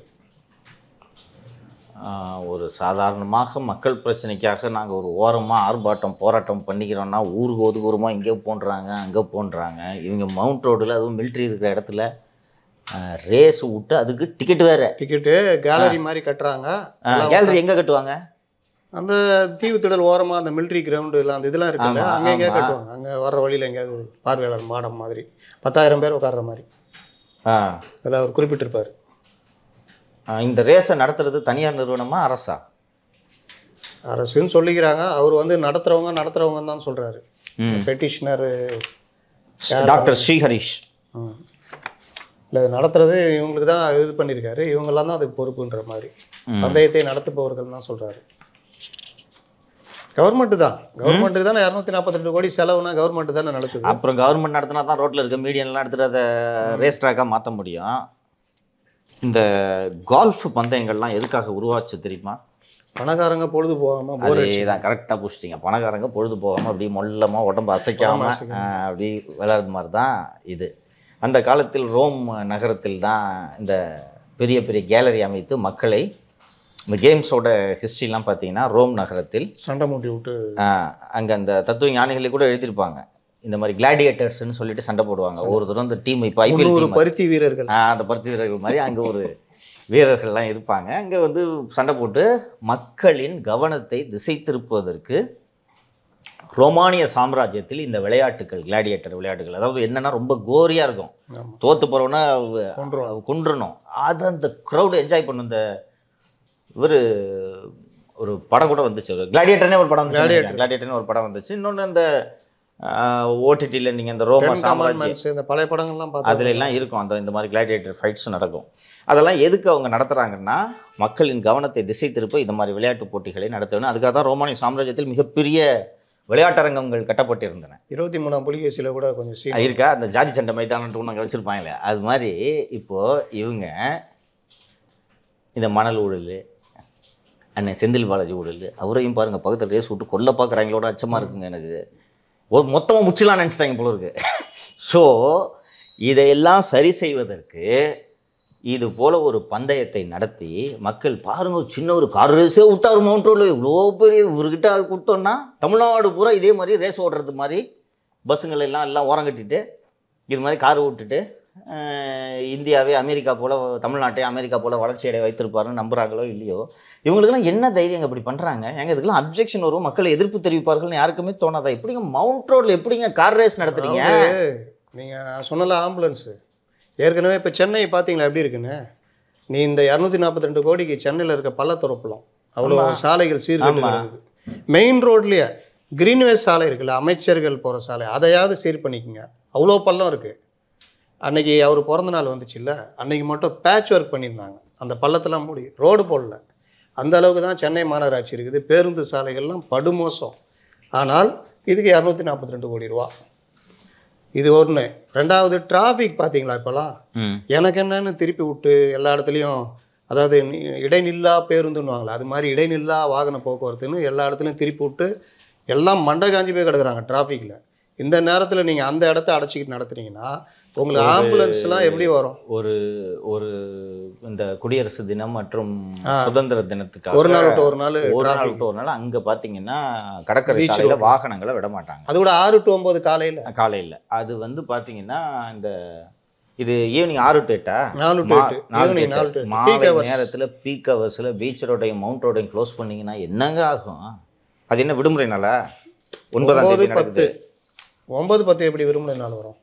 ஒரு சாதாரணமாக மக்கள் பிரச்சனைக்காக நாங்க ஒரு ஓரமா ஆர்ப்பாட்டம் போராட்டம் பண்ணிக்கிறோம்னா ஊருக்கு ஒதுக்குறமா இங்கே போன்றாங்க அங்க போன்றாங்க இவங்க மவுண்ட் ரோட்ல அதுவும் military இருக்கிற இடத்துல ரேஸ் விட்டு அதுக்கு டிக்கெட் வேற டிக்கெட் கேலரி மாதிரி கட்டறாங்க கேலரி எங்க கட்டுவாங்க அந்த தீவுத்திடல் ஓரமா அந்த military கிரவுண்ட் எல்லாம் அந்த இதெல்லாம் இருக்குல்ல அங்க எங்க கட்டுவாங்க அங்க வர வழியில எங்கயாவது பார்வையாளர் மாடம் மாதிரி பத்தாயிரம் பேர் உட்கார்ற மாதிரி ஆ அத அவர் குறிப்பிட்டு இருப்பாரு இந்த ரேஸ் நடத்துறது தனியார் நிறுவனமா அரசா அரசுன்னு சொல்லிக்கிறாங்க அவர் வந்து நடத்துறவங்க நடத்துறவங்க தான் சொல்றாரு பெட்டிஷனர் டாக்டர் ஸ்ரீஹரிஷ் இல்ல நடத்துறது இவங்களுக்கு தான் இது பண்ணிருக்காரு இவங்க எல்லாம் தான் அதுக்கு பொறுப்புன்ற மாதிரி பந்தயத்தை நடத்துபவர்கள் தான் சொல்றாரு கவர்மெண்ட் தான் கவர்மெண்ட்க்கு தான் இருநூற்று நாற்பத்தி ரெண்டு கோடி செலவுனா கவர்மெண்ட் தான நடக்குது அப்புறம் கவர்மெண்ட் நடத்துனா தான் ரோட்ல இருக்க மீடியன் எல்லாம் எடுத்துட்டு அதை ரேஸ் ட்ராக்கா மாத்த முடியும் இந்த கால்ஃப் பந்தயங்கள் எல்லாம் எதுக்காக உருவாச்சு தெரியுமா பணக்காரங்க பொழுது போகாம போர் அடிச்சுதான் கரெக்ட்டா புடிச்சிட்டீங்க பணக்காரங்க பொழுது போகாம அப்படியே மொல்லமா உடம்பு அசைக்காம அப்படி விளையாடுற மாதிரி தான் இது அந்த காலத்தில் ரோம் நகரத்தில் தான் இந்த பெரிய பெரிய கேலரி அமைத்து மக்களை The games are a history in Rome. Nagarathil. Santa Mutu. And the Tatu Yanil Kuda Edipanga. In the Marie Gladiators and Solid Santa Podanga. Or the team, I will Parthi Viragal. Ah, the Parthi Viragal Mariango Viragal Panga. And the Santa Potter, Makalin, Governate, the Sithrupodke, Romania Samrajatil in the Velayatical, Gladiator Velatical. Other than Rumba Goriargo, Totaporona Kundrono. Other the crowd enjoy the ஒரு ஒரு படம் கூட வந்துச்சு கிளாடியேட்டர்னே ஒரு படம் வந்துச்சு கிளாடியேட்டர்னே ஒரு படம் வந்துச்சு இன்னொன்னு அந்த O T T ல நீங்க அந்த ரோமா சாம்ராஜ்யம் அந்த பழைய படங்கள் எல்லாம் பார்த்தா அதுல எல்லாம் இருக்கும் அந்த இந்த மாதிரி கிளாடியேட்டர் ஃபைட்ஸ் நடக்கும் அதெல்லாம் எதுக்கு அவங்க நடத்துறாங்கன்னா மக்களின் கவனத்தை திசை திருப்ப இந்த மாதிரி விளையாட்டு போட்டிகளை நடத்துறேன்னு அதுக்காக தான் ரோமானிய சாம்ராஜ்யத்தில் மிகப்பெரிய விளையாட்டரங்கங்கள் கட்டப்பட்டிருந்தன இருபத்தி மூன்றாம் புலிகேசில கூட கொஞ்சம் சீன் இருக்கா அந்த ஜாதி சண்டை மைதானம்னு ஒண்ணு வச்சிருப்பாங்களே அது மாதிரி இப்போ இவங்க இந்த மணல் ஊழல் And Senthil Balaji would அவர் அவரையும் பாருங்க பக்கத்துல ரேஸ் விட்டு கொல்ல பாக்குறாங்களோட அச்சமா இருக்குங்க எனக்கு மொத்தமா முச்சிலான நினைச்சாங்க போல இருக்கு சோ இதெல்லாம் சரி செய்வதற்கு இது போல ஒரு பந்தயத்தை நடத்தி மக்கள் பாருங்க சின்ன ஒரு கார் ரேஸே விட்டாரு மவுண்ட் ரோட்ல இவ்வளவு பெரிய ஊர்கிட்ட அது குடுத்தோம்னா தமிழ்நாடு பூரா இதே மாதிரி ரேஸ் ஓடுறது மாதிரி பஸ்ஸுகள் எல்லாம் எல்லாம் ஓரம் கட்டிட்டு இது மாதிரி கார் விட்டுட்டு இந்தியாவே அமெரிக்கா போல தமிழ்நாட்டை அமெரிக்கா போல வளர்ச்சி அடைய வைத்திருப்பாருன்னு நம்புறாங்களோ இல்லையோ இவங்களுக்குலாம் என்ன தைரியங்க இப்படி பண்றாங்க ஏங்க இதுக்குலாம் அப்ஜெக்ஷன் வரும் மக்கள் எதிர்ப்பு தெரிவிப்பார்கள்னு யாருக்குமே தோணாதா எப்படிங்க மவுண்ட் ரோட்ல எப்படிங்க கார் ரேஸ் நடத்துறீங்க நீங்க சொன்னல ஆம்புலன்ஸ் ஏற்கனவே இப்ப சென்னை பாத்தீங்களா எப்படி இருக்குன்னு நீ இந்த இருநூற்று நாற்பத்தி இரண்டு கோடிக்கு சென்னையில இருக்க பள்ளத்தரப்புலம் அவ்வளவு சாலைகள் சீர்கேடு நடக்குது மெயின் ரோட்லயே கிரீன்வே சாலை இருக்குல அமைச்சர்கள் போற சாலை அதையாவது சீர் பண்ணிக்கங்க அவ்வளோ பள்ளம் இருக்கு அன்னைக்கு அவர் பிறந்த நாள் வந்துச்சுல்ல அன்னைக்கு மட்டும் பேட்ச் வர்க் பண்ணியிருந்தாங்க அந்த பள்ளத்தெல்லாம் மூடி ரோடு போடல அந்த அளவுக்கு தான் சென்னை மாநகராட்சி இருக்குது பேருந்து சாலைகள்லாம் படுமோசம் ஆனால் இதுக்கு இருநூற்று நாற்பத்தி இரண்டு கோடி ரூபா இது ஒன்று ரெண்டாவது டிராஃபிக் பார்த்தீங்களா இப்போலாம் எனக்கு என்னன்னு திருப்பி விட்டு எல்லா இடத்துலையும் அதாவது இடைநில்லா பேருந்துன்னுவாங்களா அது மாதிரி இடைநில்லா வாகன போக்குவரத்துன்னு எல்லா இடத்துலையும் திருப்பி விட்டு எல்லாம் மண்டை காஞ்சி போய் கிடக்குறாங்க டிராஃபிக்கில் இந்த நேரத்துல நீங்க அந்த இடத்தை அடைச்சிட்டு நடத்துறீங்கன்னா உங்களுக்கு ஆம்புலன்ஸ்லாம் எப்படி வரும் ஒரு ஒரு இந்த குடியரசு தினம் மற்றும் சுதந்திர தினத்துக்கு ஒரு நாள் ஒரு நாள் ஒரு நாள் ஒரு நாள் அங்க பாத்தீங்கன்னா கடற்கரை சாலையில வாகனங்களை விட மாட்டாங்க அது கூட ஆறு டு ஒன்பது காலையில காலையில அது வந்து பாத்தீங்கன்னா இந்த இது ஈவினிங் ஆறு டு எட்டு நாலு டு எட்டு மாலை நேரத்துல பீக் ஹவர்ஸ்ல பீச் ரோடையும் மவுண்ட் ரோடையும் க்ளோஸ் பண்ணீங்கன்னா என்னங்க ஆகும் அது என்ன விடுமுறைனால ஒன்பதாம் தேதி நடக்குது ஒன்பது பத்து எப்படி விரும்பும் நாள் வரும்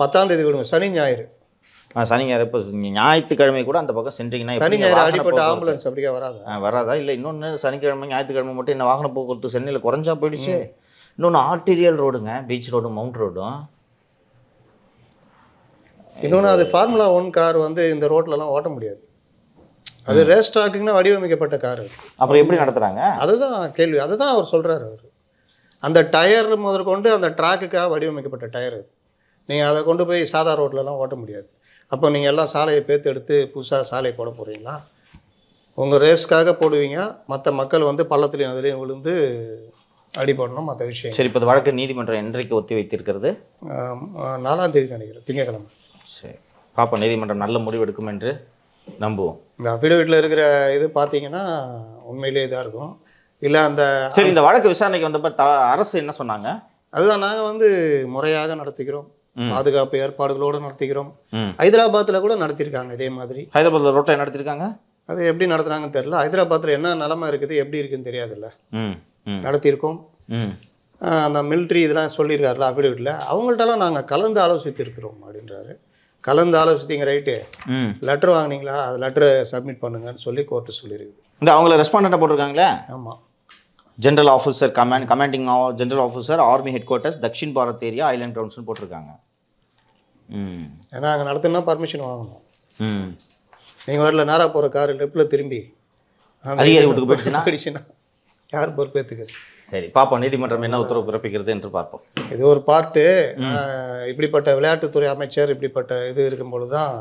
பத்தாம் தேதி விடுங்க சனி ஞாயிறு சனி ஞாயிறு இப்போ ஞாயிற்றுக்கிழமை கூட அந்த பக்கம் சென்றீங்கன்னா சனி ஞாயிறு அடிப்பட்ட ஆம்புலன்ஸ் அப்படியே வராதா வராதா இல்லை இன்னொன்று சனிக்கிழமை ஞாயிற்றுக்கிழமை மட்டும் என்ன வாகன போக்குவரத்து சென்னையில் குறைஞ்சா போயிடுச்சு இன்னொன்று ஆர்டீரியல் ரோடுங்க பீச் ரோடும் மவுண்ட் ரோடும் இன்னொன்று அது ஃபார்முலா ஒன் கார் வந்து இந்த ரோட்லலாம் ஓட்ட முடியாது அது ரேஸ் ட்ராக்குன்னா வடிவமைக்கப்பட்ட கார் அப்புறம் எப்படி நடத்துகிறாங்க அதுதான் கேள்வி அதுதான் அவர் சொல்கிறார் அவர் அந்த டயர் முதற்கொண்டு அந்த ட்ராக்குக்காக வடிவமைக்கப்பட்ட டயர் நீங்கள் அதை கொண்டு போய் சாதா ரோட்லலாம் ஓட்ட முடியாது அப்போ நீங்கள் எல்லாம் சாலையை பேத்து எடுத்து புதுசாக சாலையை போட போகிறீங்களா உங்கள் ரேஸ்க்காக போடுவீங்க மற்ற மக்கள் வந்து பள்ளத்துலேயும் அதுலேயும் விழுந்து அடிபடணும் மற்ற விஷயம் சரி இப்போ வழக்கு நீதிமன்றம் என்றைக்கு ஒத்தி வைத்திருக்கிறது நாலாம் தேதி நினைக்கிறேன் திங்கக்கிழமை சரி பார்ப்போம் நீதிமன்றம் நல்ல முடிவு எடுக்கும் என்று நம்புவோம் இந்த அஃபிடவிட்டில் இருக்கிற இது பார்த்தீங்கன்னா உண்மையிலே இதாக இருக்கும் இல்ல அந்த சரி இந்த வழக்கு விசாரணைக்கு வந்தப்ப அரசு என்ன சொன்னாங்க அதுதான் நாங்க வந்து முறையாக நடத்துகிறோம் பாதுகாப்பு ஏற்பாடுகளோட நடத்துகிறோம் ஹைதராபாத்ல கூட நடத்திருக்காங்க இதே மாதிரி ஹைதராபாத்ல ரோட்டை நடத்திருக்காங்க அது எப்படி நடத்துறாங்கன்னு தெரியல ஹைதராபாத்ல என்ன நிலைமை இருக்குது எப்படி இருக்குன்னு தெரியாதுல்ல நடத்திருக்கோம் அந்த மிலிட்ரி இதெல்லாம் சொல்லியிருக்காருல அஃபிடவிட்ல அவங்கள்ட்டலாம் நாங்கள் கலந்து ஆலோசித்து இருக்கிறோம் அப்படின்றாரு கலந்து ஆலோசித்தீங்க ரைட்டு லெட்டர் வாங்கினீங்களா அது லெட்டரை சப்மிட் பண்ணுங்கன்னு சொல்லி கோர்ட்டு சொல்லியிருக்கு இந்த அவங்கள ரெஸ்பாண்டன்ட்டாக போட்டிருக்காங்களே ஆமாம் general officer command commanding general officer army headquarters Dakshin Bharat area island கிரவுண்ட்ஸ்னு போட்டிருக்காங்க ம் ஏன்னா அங்கே நடத்தினா பர்மிஷன் வாங்கணும் ம் நீங்கள் வரல நேராக போகிற கார் லெஃப்டில் திரும்பி அதிகாரி வீட்டுக்கு போயிடுச்சுன்னா போயிடுச்சுன்னா யார் பொறுப்பேற்றுக்கிறது சரி பார்ப்போம் நீதிமன்றம் என்ன உத்தரவு பிறப்பிக்கிறது என்று பார்ப்போம் இது ஒரு பார்ட்டு இப்படிப்பட்ட விளையாட்டுத்துறை அமைச்சர் இப்படிப்பட்ட இது இருக்கும்போது தான்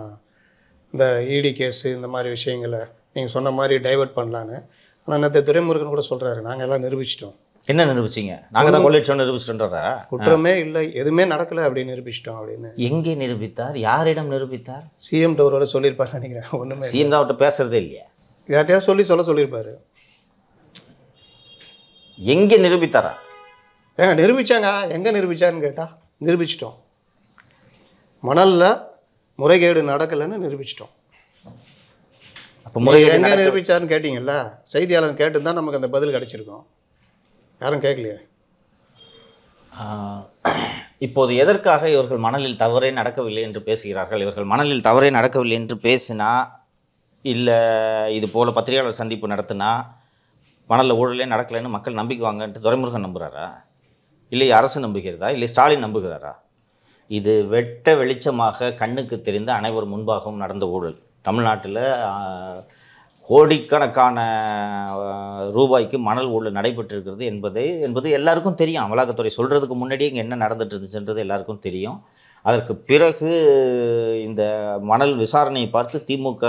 இந்த இடி கேஸு இந்த மாதிரி விஷயங்களை நீங்கள் சொன்ன மாதிரி டைவர்ட் பண்ணலான்னு ஆனால் இன்னத்தை துரைமுருகன் கூட சொல்கிறாரு நாங்கள் எல்லாம் நிரூபிச்சிட்டோம் என்ன நிரூபிச்சிங்க நாங்கள் தான் கொள்ளைச்சோம் நிரூபிச்சிட்டோன்றா குற்றமே இல்லை எதுவுமே நடக்கலை அப்படின்னு நிரூபிச்சிட்டோம் அப்படின்னு எங்கே நிரூபித்தார் யாரிடம் நிரூபித்தார் சிஎம் அவரோட சொல்லியிருப்பார் நினைக்கிறேன் ஒன்றுமே சிஎம் தான் அவர்கிட்ட பேசுறதே இல்லையா யார்ட்டையா சொல்லி சொல்ல சொல்லியிருப்பாரு. எங்கே நிரூபித்தாரா? ஏங்க நிரூபித்தாங்க. எங்கே நிரூபித்தாருன்னு கேட்டால் நிரூபிச்சிட்டோம். மணலில் முறைகேடு நடக்கலைன்னு நிரூபிச்சிட்டோம். அப்போ முறைகேடு எங்கே நிரூபித்தாருன்னு கேட்டிங்கல்ல, செய்தியாளர் கேட்டு தான் நமக்கு அந்த பதில் கிடச்சிருக்கோம். யாரும் கேட்கலையே. இப்போது எதற்காக இவர்கள் மணலில் தவறே நடக்கவில்லை என்று பேசுகிறார்கள்? இவர்கள் மணலில் தவறே நடக்கவில்லை என்று பேசினா, இல்லை இது போல் பத்திரிகையாளர் சந்திப்பு நடத்தினா மணலில் ஊழலே நடக்கலைன்னு மக்கள் நம்பிக்குவாங்கன்ட்டு துரைமுருகன் நம்புகிறாரா? இல்லை அரசு நம்புகிறதா? இல்லை ஸ்டாலின் நம்புகிறாரா? இது வெட்ட வெளிச்சமாக கண்ணுக்கு தெரிந்த அனைவர் முன்பாகவும் நடந்த ஊழல். தமிழ்நாட்டில் கோடிக்கணக்கான ரூபாய்க்கு மணல் ஊழல் நடைபெற்றிருக்கிறது என்பதை என்பது எல்லாருக்கும் தெரியும். அமலாக்கத்துறை சொல்கிறதுக்கு முன்னாடியே இங்கே என்ன நடந்துட்டு இருந்துச்சுன்றது எல்லாருக்கும் தெரியும். அதற்கு பிறகு இந்த மணல் விசாரணையை பார்த்து திமுக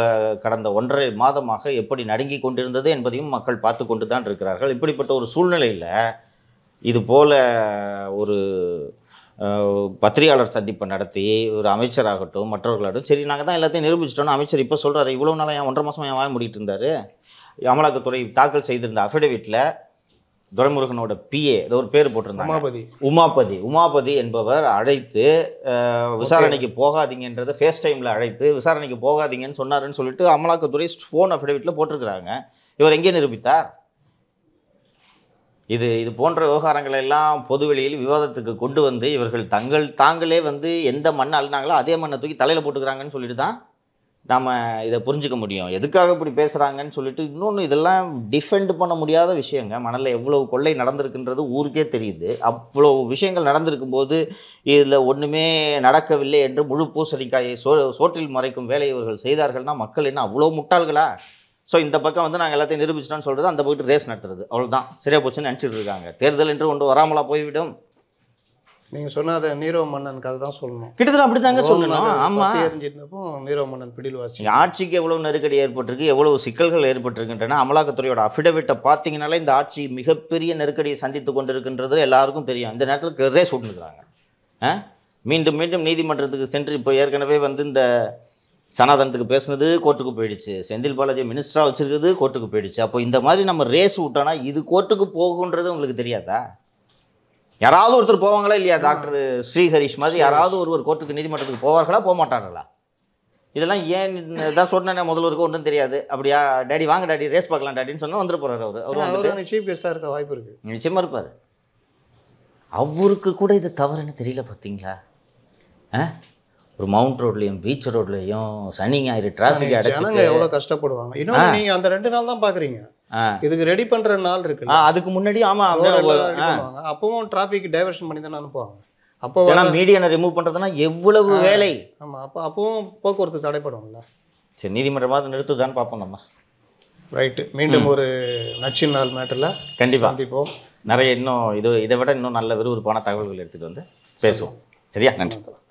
கடந்த ஒன்றரை மாதமாக எப்படி நடுங்கி கொண்டிருந்தது என்பதையும் மக்கள் பார்த்து கொண்டு தான் இருக்கிறார்கள். இப்படிப்பட்ட ஒரு சூழ்நிலையில் இது போல் ஒரு பத்திரிகையாளர் சந்திப்பை நடத்தி ஒரு அமைச்சராகட்டும் மற்றவர்களாகட்டும் சரி நாங்கள் தான் எல்லாத்தையும் நிரூபிச்சிட்டோன்னு அமைச்சர் இப்போ சொல்கிறாரு. இவ்வளோ நாளாக என் ஒன்றரை மாதமாக என் வாய முடிக்கிட்டு இருந்தார். அமலாக்கத்துறை தாக்கல் செய்திருந்த அஃபிடவிட்டில் துரைமுருகனோட பிஏ ஏதோ ஒரு பேர் போட்டிருந்தாங்க, உமாபதி உமாபதி உமாபதி என்பவர் அழைத்து விசாரணைக்கு போகாதீங்கன்றதை ஃபேஸ் டைமில் அழைத்து விசாரணைக்கு போகாதீங்கன்னு சொன்னாருன்னு சொல்லிட்டு அமலாக்கத்துறை ஃபோன் அஃபிடவிட்டில் போட்டிருக்கிறாங்க. இவர் எங்கே நிரூபித்தார்? இது இது போன்ற விவகாரங்களை எல்லாம் பொதுவெளியில் விவாதத்துக்கு கொண்டு வந்து இவர்கள் தங்கள் தாங்களே வந்து எந்த மண்ணை அழுனாங்களோ அதே மண்ணை தூக்கி தலையில் போட்டுக்கிறாங்கன்னு சொல்லிட்டு தான் நாம் இதை புரிஞ்சுக்க முடியும். எதுக்காக இப்படி பேசுகிறாங்கன்னு சொல்லிட்டு இன்னொன்று இதெல்லாம் டிஃபெண்ட் பண்ண முடியாத விஷயங்க. மணலில் எவ்வளவு கொள்ளை நடந்திருக்குன்றது ஊருக்கே தெரியுது. அவ்வளோ விஷயங்கள் நடந்திருக்கும்போது இதில் ஒன்றுமே நடக்கவில்லை என்று முழு பூசணிக்காயை சோ சோற்றில் மறைக்கும் வேலையை இவர்கள் செய்தார்கள்னா மக்கள் என்ன அவ்வளோ முட்டாள்களா? ஸோ இந்த பக்கம் வந்து நாங்கள் எல்லாத்தையும் நிரூபிச்சிட்டோன்னு சொல்கிறது, அந்த போய்ட்டு ரேஸ் நடத்துறது, அவ்வளோதான் சரியாக போச்சுன்னு நினச்சிட்டு இருக்காங்க. தேர்தல் என்று ஒன்று வராமலா போய்விடும். நீங்கள் சொன்னாத நீரோ மன்னன் கதை தான் சொல்லணும். கிட்டத்தட்ட அப்படி தாங்க சொல்லணும். ஆமாம், தெரிஞ்சிருந்தப்போ நீரோ மன்னன் பிடிவாசி ஆட்சிக்கு எவ்வளோ நெருக்கடி ஏற்பட்டிருக்கு, எவ்வளோ சிக்கல்கள் ஏற்பட்டிருக்கின்றன. அமலாக்கத்துறையோட அஃபிடவிட்டை பார்த்தீங்கனாலே இந்த ஆட்சி மிகப்பெரிய நெருக்கடியை சந்தித்து கொண்டிருக்கின்றது எல்லாருக்கும் தெரியும். இந்த நேரத்தில் ரேஸ் விட்டுருக்குறாங்க. மீண்டும் மீண்டும் நீதிமன்றத்துக்கு சென்று இப்போ ஏற்கனவே வந்து இந்த சனாதனத்துக்கு பேசுனது கோர்ட்டுக்கு போயிடுச்சு, செந்தில் பாலாஜி மினிஸ்டராக வச்சுருக்கிறது கோர்ட்டுக்கு போயிடுச்சு. அப்போ இந்த மாதிரி நம்ம ரேஸ் விட்டோன்னா இது கோர்ட்டுக்கு போகுன்றது உங்களுக்கு தெரியாதா? யாராவது ஒருத்தர் போவாங்களா இல்லையா? டாக்டர் ஸ்ரீஹரிஷ் மாதிரி யாராவது ஒருவர் கோர்ட்டுக்கு நீதிமன்றத்துக்கு போவார்களா, போக மாட்டார்களா? இதெல்லாம் ஏன் இதான் சொன்னேன் முதல்வருக்கு ஒன்றும் தெரியாது. அப்படியா டேடி வாங்க டேடி ரேஸ் பார்க்கலாம் டேடின்னு சொன்னால் வந்துட்டு போகிறார். அவர் அவர் வந்துட்டு சீஃப் கெஸ்ட்டாக இருக்க வாய்ப்பு இருக்குது, நிச்சயமாக இருப்பார். அவருக்கு கூட இது தவறுன்னு தெரியல பார்த்தீங்களா? ஆ ஒரு மவுண்ட் ரோட்லையும் பீச் ரோட்லையும் சனி ஞாயிறு டிராஃபிக் அடைச்சாங்க. எவ்வளோ கஷ்டப்படுவாங்க. இன்னும் நீங்கள் அந்த ரெண்டு நாள் தான் பார்க்குறீங்க, இதுக்கு ரெடி பண்ணுற நாள் இருக்கு. அதுக்கு முன்னாடி ஆமாம் அப்பவும் டிராஃபிக் டைவர்ஷன் பண்ணி தானே அனுப்புவாங்க. அப்போ வேணால் மீடியாவை ரிமூவ் பண்ணுறதுனா எவ்வளவு வேலை. ஆமாம், அப்போ அப்பவும் போக்குவரத்து தடைப்படும்ல. சரி, நீதிமன்றமாவது நிறுத்துதான்னு பார்ப்போம் நம்ம. ரைட்டு, மீண்டும் ஒரு நச்சின் நாள் மேட்டரில் கண்டிப்பாக கண்டிப்போம். நிறைய இன்னும் இது இதை விட இன்னும் நல்ல விறுவிறுப்பான தகவல்கள் எடுத்துகிட்டு வந்து பேசுவோம். சரியா? நன்றி.